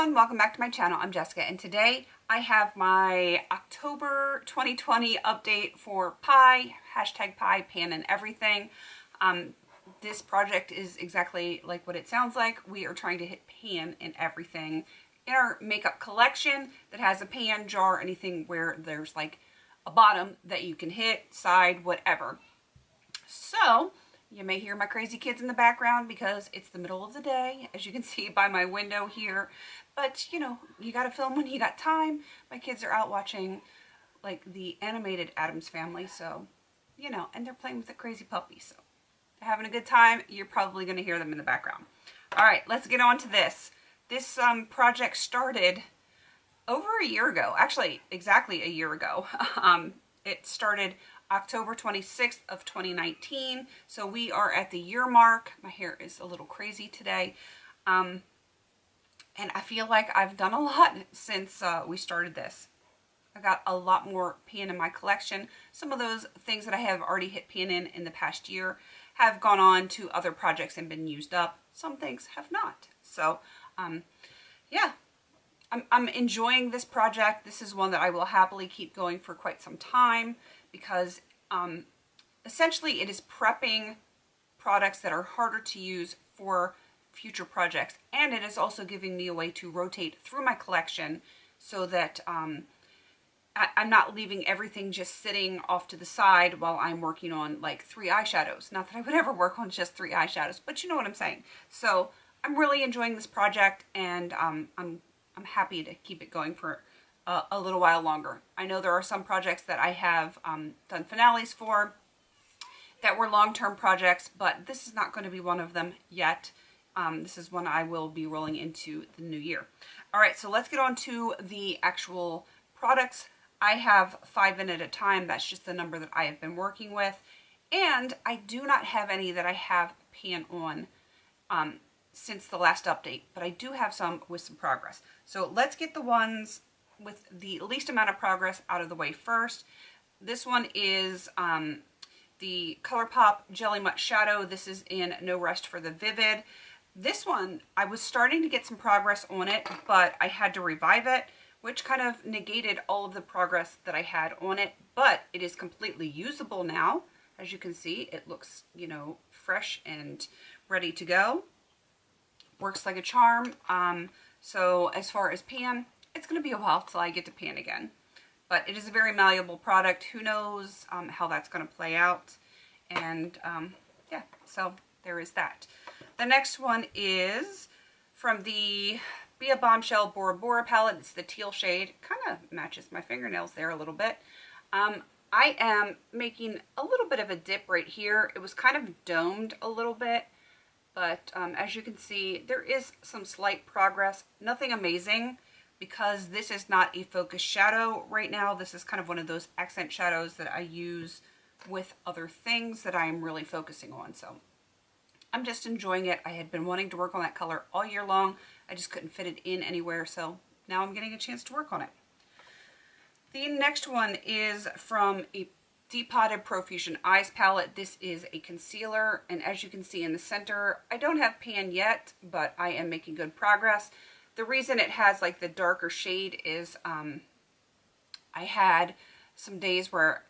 everyone, welcome back to my channel. I'm Jessica, and today I have my October 2020 update for PIE, hashtag PIE, pan and everything. This project is exactly like what it sounds like. We are trying to hit pan and everything in our makeup collection that has a pan, jar, anything where there's like a bottom that you can hit, side, whatever. So you may hear my crazy kids in the background because it's the middle of the day, as you can see by my window here. But, you know, you got to film when you got time. My kids are out watching, like, the animated Addams Family, so, you know, and they're playing with the crazy puppy, so they're having a good time. You're probably going to hear them in the background. All right, let's get on to this. This project started over a year ago. Actually, exactly a year ago. It started October 26th of 2019, so we are at the year mark. My hair is a little crazy today, and I feel like I've done a lot since we started this. I got a lot more pan in my collection. Some of those things that I have already hit pan in the past year have gone on to other projects and been used up. Some things have not. So yeah, I'm enjoying this project. This is one that I will happily keep going for quite some time, because essentially it is prepping products that are harder to use for future projects. And it is also giving me a way to rotate through my collection so that I'm not leaving everything just sitting off to the side while I'm working on like 3 eyeshadows. Not that I would ever work on just 3 eyeshadows, but you know what I'm saying. So I'm really enjoying this project, and I'm happy to keep it going for a little while longer. I know there are some projects that I have done finales for that were long-term projects, but this is not going to be one of them yet. This is one I will be rolling into the new year. All right, so let's get on to the actual products. I have 5 in at a time. That's just the number that I have been working with, and I do not have any that I have pan on since the last update, but I do have some with some progress. So let's get the ones with the least amount of progress out of the way first. This one is the ColourPop Jelly Mutt Shadow. This is in No Rest for the Vivid. This one, I was starting to get some progress on it, but I had to revive it, which kind of negated all of the progress that I had on it, but it is completely usable now. As you can see, it looks, you know, fresh and ready to go. Works like a charm. So as far as pan, it's going to be a while till I get to pan again, but it is a very malleable product. Who knows how that's going to play out, and yeah, so there is that. The next one is from the Be a Bombshell Bora Bora palette. It's the teal shade. Kind of matches my fingernails there a little bit. I am making a little bit of a dip right here. It was kind of domed a little bit, but as you can see, there is some slight progress. Nothing amazing, because this is not a focused shadow right now. This is kind of one of those accent shadows that I use with other things that I am really focusing on. So I'm just enjoying it. I had been wanting to work on that color all year long. I just couldn't fit it in anywhere, so now I'm getting a chance to work on it. The next one is from a Depotted Profusion Eyes palette. This is a concealer, and as you can see in the center, I don't have pan yet, but I am making good progress. The reason it has like the darker shade is I had some days where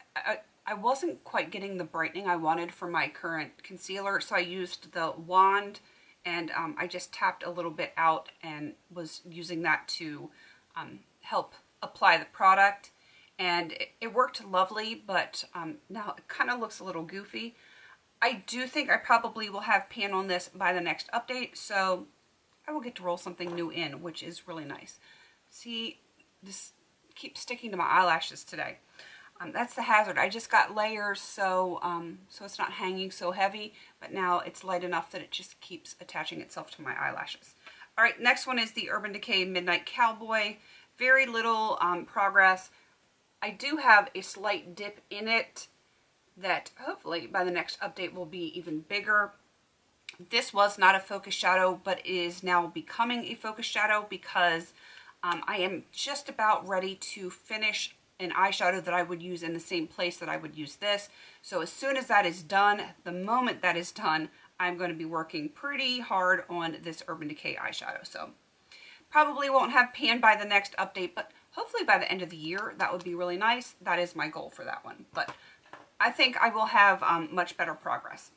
I wasn't quite getting the brightening I wanted for my current concealer, so I used the wand, and I just tapped a little bit out and was using that to help apply the product, and it worked lovely, but now it kind of looks a little goofy. I do think I probably will have pan on this by the next update, so I will get to roll something new in, which is really nice. See, this keeps sticking to my eyelashes today. That's the hazard. I just got layers, so so it's not hanging so heavy, but now it's light enough that it just keeps attaching itself to my eyelashes. All right, next one is the Urban Decay Midnight Cowboy. Very little progress. I do have a slight dip in it that hopefully by the next update will be even bigger. This was not a focus shadow, but is now becoming a focus shadow because I am just about ready to finish an eyeshadow that I would use in the same place that I would use this. So as soon as that is done, the moment that is done, I'm going to be working pretty hard on this Urban Decay eyeshadow. So Probably won't have pan by the next update, but hopefully by the end of the year, that would be really nice. That is my goal for that one, but I think I will have much better progress.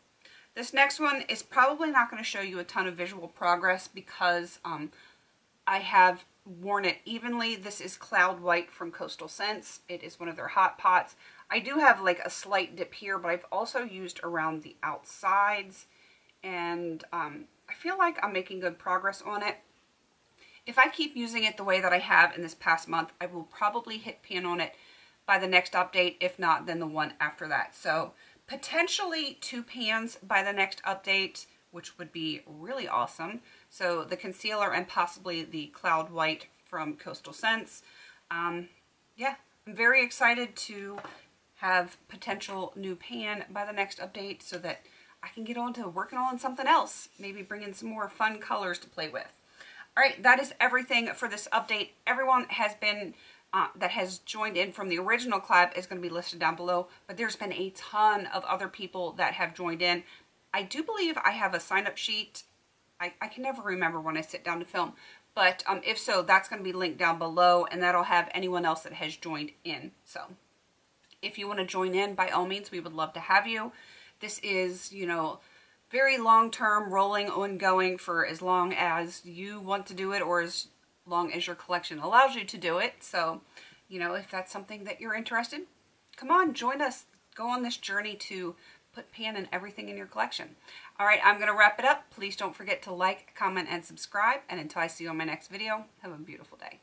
This next one is probably not going to show you a ton of visual progress because I have worn it evenly. This is Cloud White from Coastal Scents. It is one of their hot pots. I do have like a slight dip here, but I've also used around the outsides, and I feel like I'm making good progress on it. If I keep using it the way that I have in this past month, I will probably hit pan on it by the next update. If not, then the one after that. So potentially 2 pans by the next update, which would be really awesome. So the concealer and possibly the Cloud White from Coastal Scents. Yeah, I'm very excited to have potential new pan by the next update so that I can get on to working on something else. Maybe bring in some more fun colors to play with. All right, that is everything for this update. Everyone has been that has joined in from the original collab is going to be listed down below, but there's been a ton of other people that have joined in. I do believe I have a sign-up sheet. I can never remember when I sit down to film, but if so, that's going to be linked down below, and that'll have anyone else that has joined in. So if you want to join in, by all means, we would love to have you. This is, you know, very long-term, rolling, ongoing for as long as you want to do it or as long as your collection allows you to do it. So, you know, if that's something that you're interested in, come on, join us. Go on this journey to put pan in everything in your collection. All right, I'm going to wrap it up. Please don't forget to like, comment, and subscribe. And until I see you on my next video, have a beautiful day.